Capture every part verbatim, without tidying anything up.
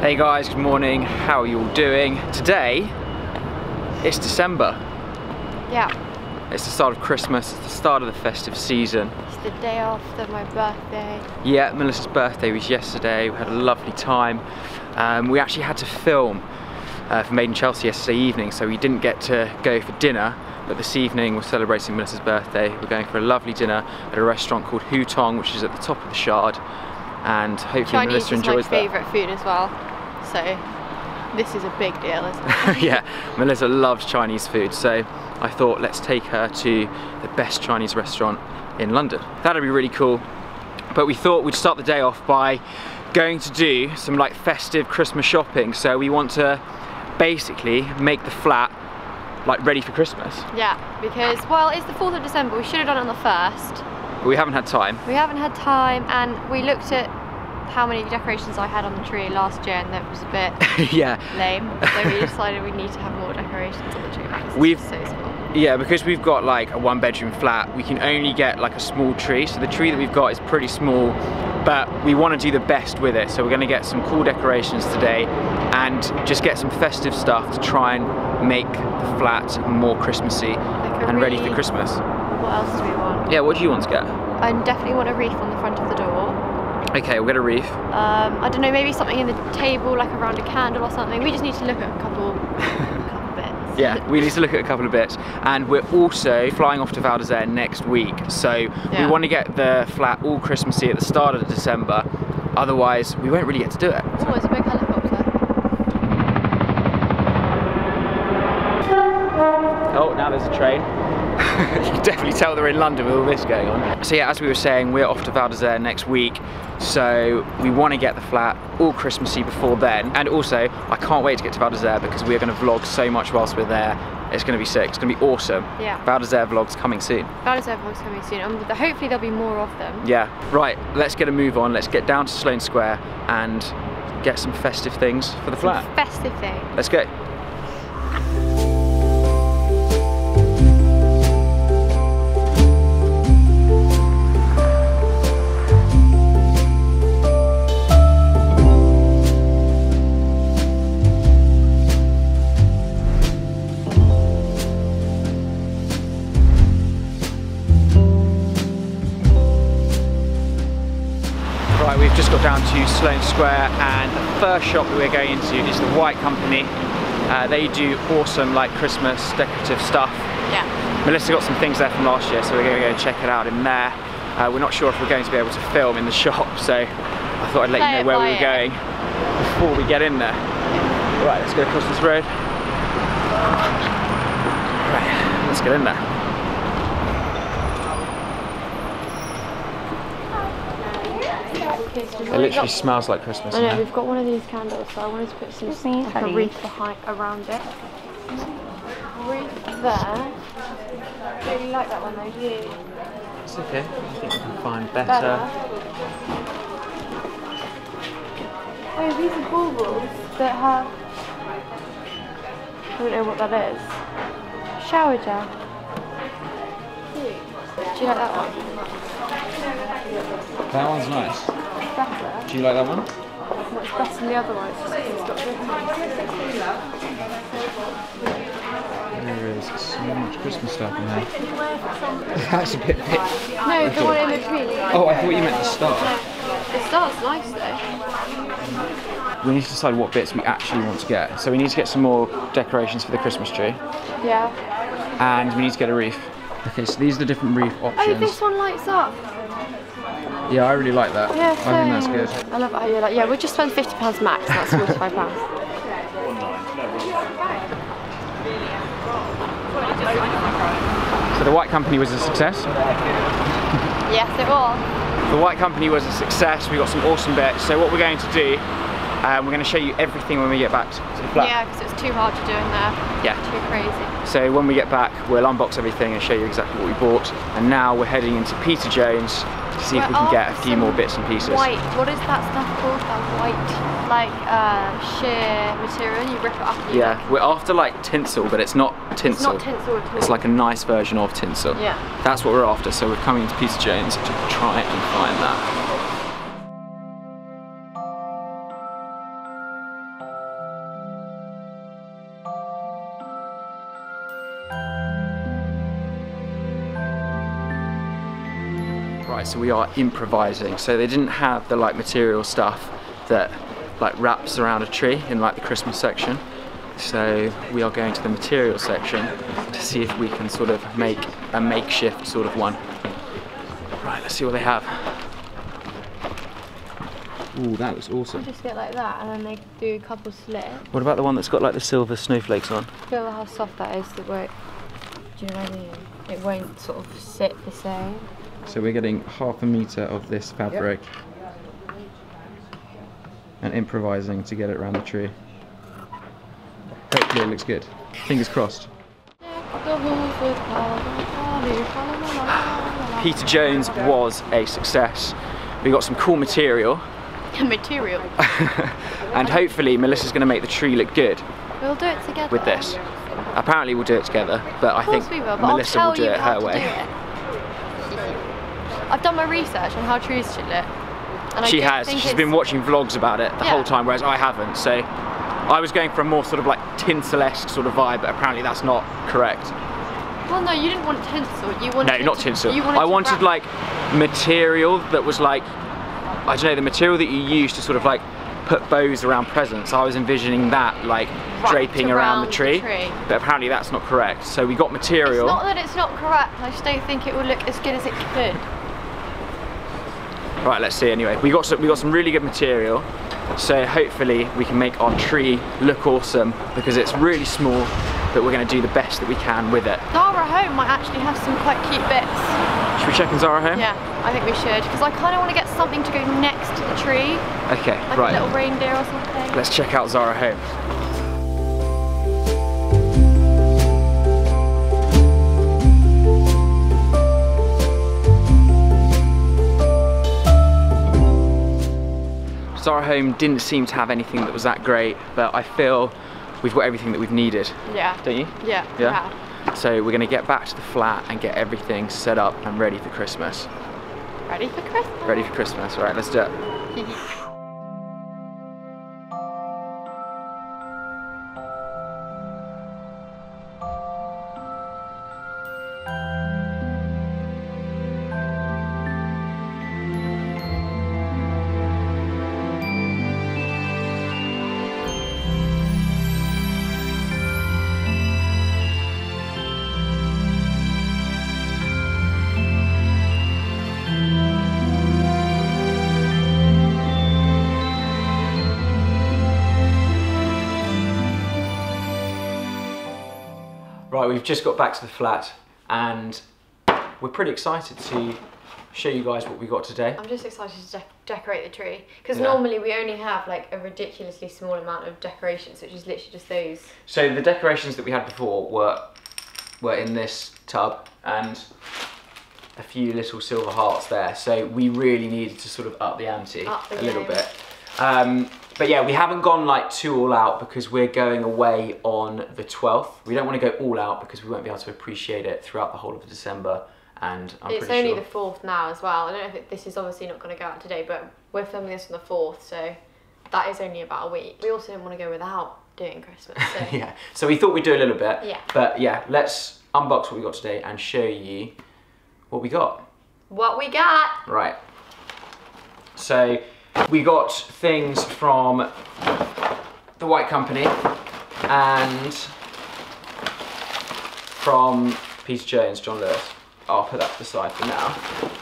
Hey guys, good morning. How are you all doing? Today, it's December. Yeah. It's the start of Christmas, it's the start of the festive season. It's the day after my birthday. Yeah, Melissa's birthday was yesterday. We had a lovely time. Um, we actually had to film uh, for Made in Chelsea yesterday evening, so we didn't get to go for dinner. But this evening we're celebrating Melissa's birthday. We're going for a lovely dinner at a restaurant called Hutong, which is at the top of the Shard. And hopefully Melissa enjoys that. Chinese is my favourite food as well. So this is a big deal, isn't it? Yeah, Melissa loves Chinese food, so I thought let's take her to the best Chinese restaurant in London. That'd be really cool, but we thought we'd start the day off by going to do some like festive Christmas shopping. So we want to basically make the flat like ready for Christmas. Yeah, because, well, it's the fourth of December, we should have done it on the first. But we haven't had time. We haven't had time, and we looked at how many decorations I had on the tree last year, and that was a bit yeah. lame. So we decided we need to have more decorations on the tree because we've, it's so small. Yeah, because we've got like a one bedroom flat, we can only get like a small tree. So the tree that we've got is pretty small, but we want to do the best with it. So we're going to get some cool decorations today and just get some festive stuff to try and make the flat more Christmassy like and really, ready for Christmas. What else do we want? Yeah, what do you want to get? I definitely want a wreath on the front of the door. Okay, we'll get a wreath. Um, I don't know, maybe something in the table, like around a candle or something. We just need to look at a couple, a couple bits. Yeah, we need to look at a couple of bits. And we're also flying off to Val d'Isère next week. So yeah. we want to get the flat all Christmassy at the start of December. Otherwise, we won't really get to do it. Oh, it's a big helicopter. Oh, now there's a train. You can definitely tell they're in London with all this going on. So yeah, as we were saying, we're off to Val d'Isère next week, so we want to get the flat all Christmassy before then. And also, I can't wait to get to Val d'Isère because we're going to vlog so much whilst we're there. It's going to be sick. It's going to be awesome. Yeah. Val d'Isère vlogs coming soon. Val d'Isère vlogs coming soon, and hopefully there'll be more of them. Yeah. Right. Let's get a move on. Let's get down to Sloane Square and get some festive things for the flat. Some festive things. Let's go. We've just got down to Sloane Square, and the first shop that we're going into is The White Company. Uh, they do awesome like Christmas decorative stuff. Yeah. Melissa got some things there from last year, so we're going to go and check it out in there. Uh, we're not sure if we're going to be able to film in the shop, so I thought I'd let you know where we were going before we get in there. Right, let's go across this road. Right, let's get in there. It literally smells like Christmas. I know, we've got one of these candles, so I wanted to put some like a wreath behind around it. Wreath there. I really like that one though, do you? It's okay. I think we can find better. better. Oh, these are baubles that have. I don't know what that is. Shower gel. Cute. Do you like that one? That one's nice. Better. Do you like that one? Much better than the other one. It's just it's got good. There is so much Christmas stuff in there. That's a bit big. No, the one in between. Oh, I thought you meant the star. The star's nice though. We need to decide what bits we actually want to get. So we need to get some more decorations for the Christmas tree. Yeah. And we need to get a wreath. Okay, so these are the different wreath options. Oh, this one lights up. Yeah, I really like that. Yeah, so I think that's good. I love it how you're like, yeah, we'll just spend fifty pounds max, that's forty-five pounds. So The White Company was a success? Yes, it was. The White Company was a success, we got some awesome bits. So what we're going to do, um, we're going to show you everything when we get back to the flat. Yeah, because it was too hard to do in there. Yeah. Too crazy. So when we get back, we'll unbox everything and show you exactly what we bought. And now we're heading into Peter Jones. See if we can get a few more bits and pieces. White, what is that stuff called? That white, like uh, sheer material, and you rip it up. And you yeah, like... we're after like tinsel, but it's not tinsel. It's not tinsel at all. It's like a nice version of tinsel. Yeah. That's what we're after, so we're coming to Peter Jones to try and find that. so we are improvising. So they didn't have the like material stuff that like wraps around a tree in like the Christmas section. So we are going to the material section to see if we can sort of make a makeshift sort of one. Right, let's see what they have. Ooh, that looks awesome. You just get like that and then they do a couple slits. What about the one that's got like the silver snowflakes on? I feel how soft that is, that won't, do you know what I mean? It won't sort of sit the same. So we're getting half a metre of this fabric. Yep. And improvising to get it around the tree. Hopefully it looks good. Fingers crossed. Peter Jones was a success. We got some cool material. Material. And hopefully Melissa's going to make the tree look good. We'll do it together. With this. Apparently we'll do it together, but I think we will, but Melissa will do it her way. Do I've done my research on how trees should look. And she has. She's been watching vlogs about it the yeah. whole time, whereas I haven't. So I was going for a more sort of like tinsel-esque sort of vibe, but apparently that's not correct. Well, no, you didn't want tinsel. You wanted no, not tinsel. You wanted I wanted wrap. like material that was like, I don't know, the material that you use to sort of like put bows around presents. I was envisioning that like wrapped draping around, around the, tree, the tree, but apparently that's not correct. So we got material. It's not that it's not correct. I just don't think it will look as good as it could. Right, let's see anyway. We got some, we got some really good material, so hopefully we can make our tree look awesome because it's really small, but we're going to do the best that we can with it. Zara Home might actually have some quite cute bits. Should we check in Zara Home? Yeah, I think we should, because I kind of want to get something to go next to the tree. Okay, like right. Like a little reindeer or something. Let's check out Zara Home. Zara Home didn't seem to have anything that was that great, but I feel we've got everything that we've needed. Yeah. Don't you? Yeah. Yeah. yeah. So we're going to get back to the flat and get everything set up and ready for Christmas. Ready for Christmas? Ready for Christmas. All right, let's do it. Right, we've just got back to the flat and we're pretty excited to show you guys what we got today. I'm just excited to de decorate the tree because yeah. normally we only have like a ridiculously small amount of decorations, which is literally just those. So the decorations that we had before were were in this tub and a few little silver hearts there. So we really needed to sort of up the ante up the a game. little bit. Um, But yeah, we haven't gone like too all out because we're going away on the twelfth. We don't want to go all out because we won't be able to appreciate it throughout the whole of December. And I'm it's pretty only sure... the fourth now as well. I don't know if it, this is obviously not going to go out today, but we're filming this on the fourth, so that is only about a week. We also didn't want to go without doing Christmas. So. yeah, so we thought we'd do a little bit. Yeah. But yeah, let's unbox what we got today and show you what we got. What we got. Right. So. We got things from The White Company and from Peter Jones, John Lewis. I'll put that to the side for now.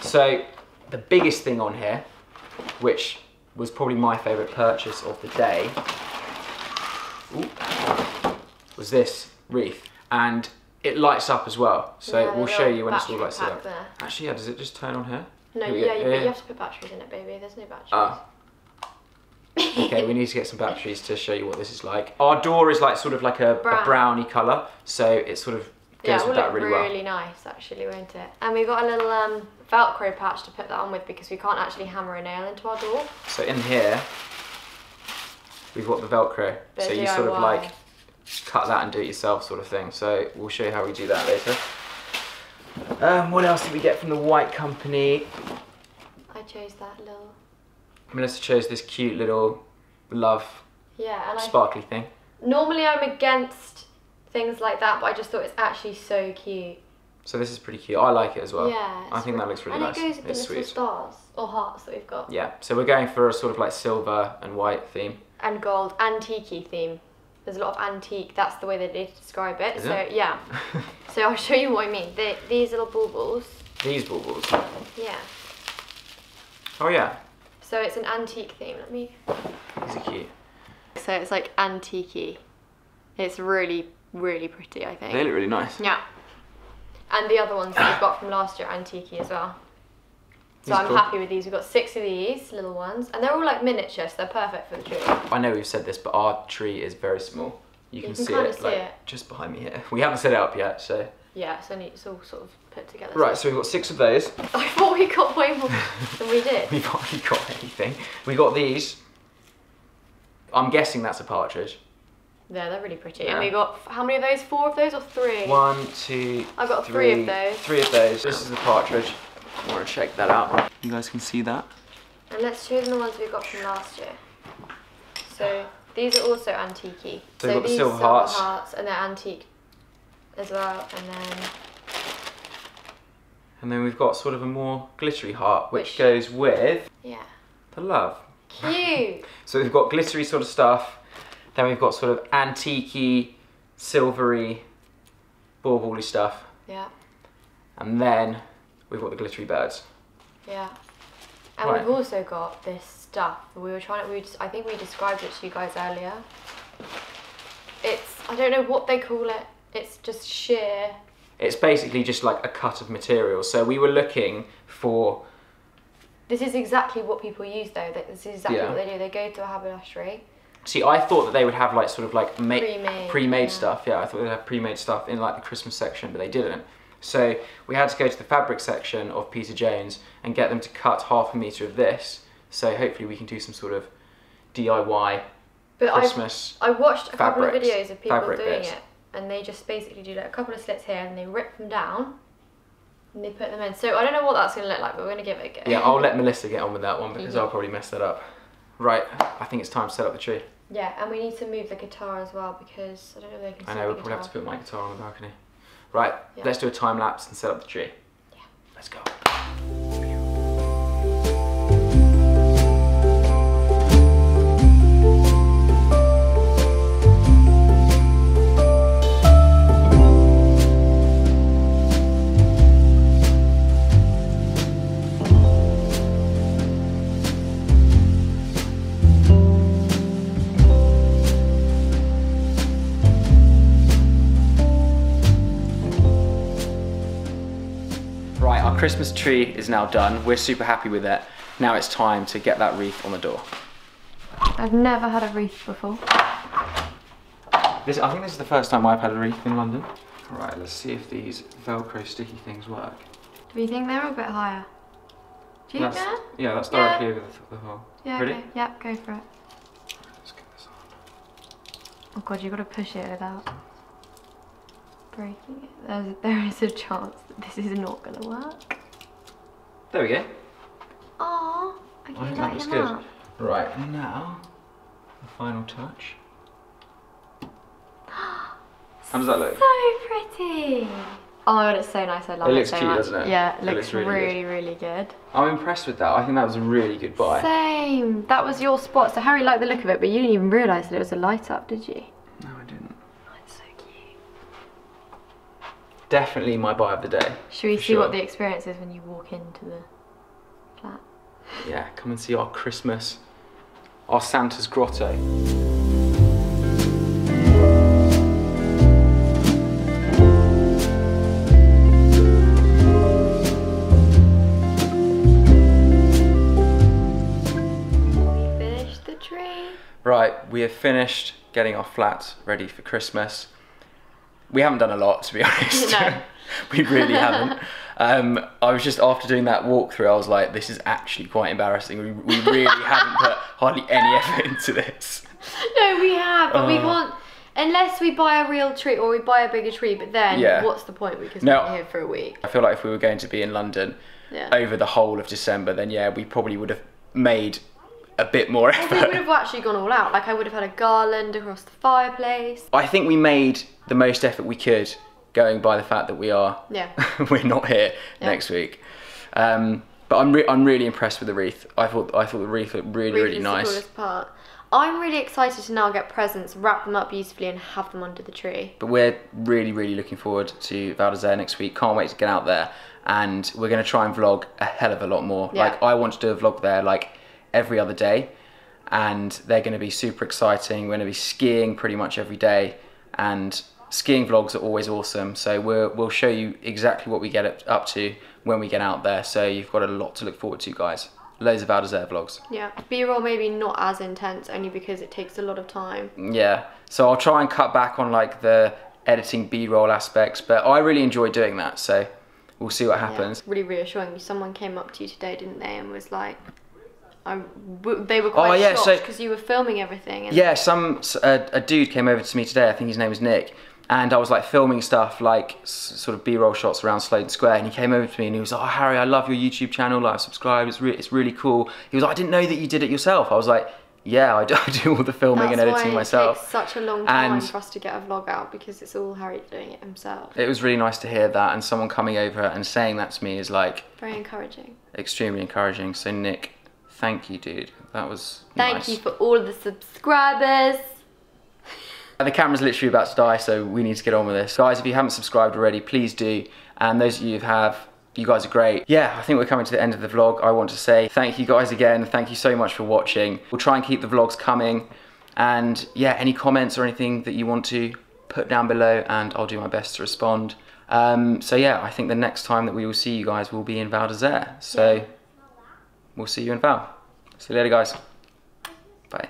So the biggest thing on here, which was probably my favourite purchase of the day, ooh, was this wreath. And it lights up as well. So yeah, we'll show you when it's all lights up. There. Actually, yeah, does it just turn on here? No, yeah, you, yeah, you have to put batteries in it, baby. There's no batteries. Oh. Okay, we need to get some batteries to show you what this is like. Our door is like sort of like a, Brown. a browny colour, so it sort of goes yeah, with that really, really well. Yeah, really nice, actually, won't it? And we've got a little um, Velcro patch to put that on with because we can't actually hammer a nail into our door. So in here, we've got the Velcro. Bit so you D I Y. Sort of like cut that and do it yourself sort of thing. So we'll show you how we do that later. Um, what else did we get from The White Company? I chose that little... Melissa chose this cute little love yeah, and sparkly I... thing. Normally I'm against things like that, but I just thought it's actually so cute. So this is pretty cute. I like it as well. Yeah. I think really, that looks really and nice. And it goes with it's the sweet. little stars or hearts that we've got. Yeah. So we're going for a sort of like silver and white theme. And gold. Antique-y theme. There's a lot of antique. That's the way that they describe it. Is so it? yeah. So I'll show you what I mean. They, these little baubles. These baubles? Yeah. Oh yeah. So it's an antique theme. Let me... These are cute. So it's like antique-y. It's really, really pretty, I think. They look really nice. Yeah. And the other ones that we've got from last year, antique as well. So I'm cool. happy with these. We've got six of these little ones. And they're all like miniature, so they're perfect for the tree. I know we've said this, but our tree is very small. You can, you can see, it, see like, it just behind me here. We haven't set it up yet, so... Yeah, so it's all sort of put together. Right, so we've got six of those. I thought we got way more than we did. We've hardly got anything. We got these. I'm guessing that's a partridge. Yeah, they're really pretty. Yeah. And we got, how many of those? Four of those or three? One, two, I got three, three of those. Three of those. This is a partridge. I want to check that out. You guys can see that. And let's show them the ones we got from last year. So these are also antique-y. So, so got these silver, silver hearts. hearts. And they're antique as well. And then... And then we've got sort of a more glittery heart, which, which goes with... Yeah. The love. Cute! So we've got glittery sort of stuff. Then we've got sort of antique-y, silvery, bauble-y stuff. Yeah. And then we've got the glittery birds. Yeah. And right. we've also got this stuff. We were trying to, we just, I think we described it to you guys earlier. It's, I don't know what they call it. It's just sheer. It's basically just like a cut of material. So we were looking for... This is exactly what people use though. This is exactly yeah. what they do. They go to a haberdashery. See, I thought that they would have like sort of like pre-made pre yeah. stuff. Yeah, I thought they'd have pre-made stuff in like the Christmas section, but they didn't. So we had to go to the fabric section of Peter Jones and get them to cut half a metre of this. So hopefully we can do some sort of D I Y but Christmas I've, I watched a fabrics, couple of videos of people doing bits. it, and they just basically do like a couple of slits here and they rip them down and they put them in. So I don't know what that's going to look like, but we're going to give it a go. Yeah, I'll let Melissa get on with that one because yeah. I'll probably mess that up. Right, I think it's time to set up the tree. Yeah, and we need to move the guitar as well because I don't know if they can. I know, we'll probably have to put my guitar on the balcony. Right, yeah. Let's do a time lapse and set up the tree. Yeah. Let's go. Christmas tree is now done. We're super happy with it. Now it's time to get that wreath on the door. I've never had a wreath before. This, I think this is the first time I've had a wreath in London. All right, let's see if these Velcro sticky things work. Do you think they're a bit higher? Do you that's, think that? Yeah, that's directly yeah. over the, the hole. Yeah, Ready? Okay. Yep, go for it. Let's get this on. Oh God, you've got to push it without breaking it. There's, there is a chance that this is not going to work. There we go. Aww. Okay, I think that looks good. Up. Right, now, the final touch. How does that look? So pretty! Oh my God, it's so nice. I love it. It looks so cute, much. doesn't it? Yeah, it looks, it looks really, really, good. really good. I'm impressed with that. I think that was a really good buy. Same. That was your spot. So Harry liked the look of it, but you didn't even realise that it was a light up, did you? No, I didn't. Definitely my buy of the day. Should we see sure. what the experience is when you walk into the flat? Yeah, come and see our Christmas, our Santa's grotto. We finished the tree. Right, we have finished getting our flat ready for Christmas. We haven't done a lot, to be honest. No. We really haven't. Um, I was just, after doing that walkthrough, I was like, this is actually quite embarrassing. We, we really haven't put hardly any effort into this. No, we have, but oh. we can't, unless we buy a real tree or we buy a bigger tree, but then yeah. what's the point? Because no, we're here for a week. I feel like if we were going to be in London yeah. over the whole of December, then yeah, we probably would have made a bit more effort. Well, we would have actually gone all out. Like I would have had a garland across the fireplace. I think we made the most effort we could going by the fact that we are, yeah, we're not here yeah. next week. Um, but I'm re I'm really impressed with the wreath. I thought I thought the wreath looked really wreath really is nice. The coolest part. I'm really excited to now get presents, wrap them up beautifully, and have them under the tree. But we're really, really looking forward to Val d'Isère next week. Can't wait to get out there, and we're going to try and vlog a hell of a lot more. Yeah. Like I want to do a vlog there, like every other day, and they're going to be super exciting. We're going to be skiing pretty much every day, and skiing vlogs are always awesome. So we're, we'll show you exactly what we get up to when we get out there. So you've got a lot to look forward to, guys. Loads of Val d'Isère vlogs. Yeah, B-roll maybe not as intense, only because it takes a lot of time. Yeah, so I'll try and cut back on like the editing B-roll aspects, but I really enjoy doing that, so we'll see what happens. Yeah, it's really reassuring. Someone came up to you today, didn't they, and was like, I, they were quite oh, yeah, shocked because so, you were filming everything. And yeah, some a, a dude came over to me today, I think his name was Nick, and I was like filming stuff, like s sort of B-roll shots around Sloane Square, and he came over to me and he was like, oh Harry, I love your YouTube channel, like subscribe, it's, re it's really cool. He was like, I didn't know that you did it yourself. I was like, yeah, I do, I do all the filming That's and editing myself. That's why it takes such a long time and for us to get a vlog out, because it's all Harry doing it himself. It was really nice to hear that, and someone coming over and saying that to me is like... Very encouraging. Extremely encouraging. So Nick, thank you dude, that was Thank nice. you for all the subscribers. The camera's literally about to die, so we need to get on with this. Guys, if you haven't subscribed already, please do. And those of you who have, you guys are great. Yeah, I think we're coming to the end of the vlog. I want to say thank you guys again. Thank you so much for watching. We'll try and keep the vlogs coming. And yeah, any comments or anything that you want to put down below, and I'll do my best to respond. Um, so yeah, I think the next time that we will see you guys will be in Val d'Isère. So yeah. We'll see you in Val. See you later, guys. Bye.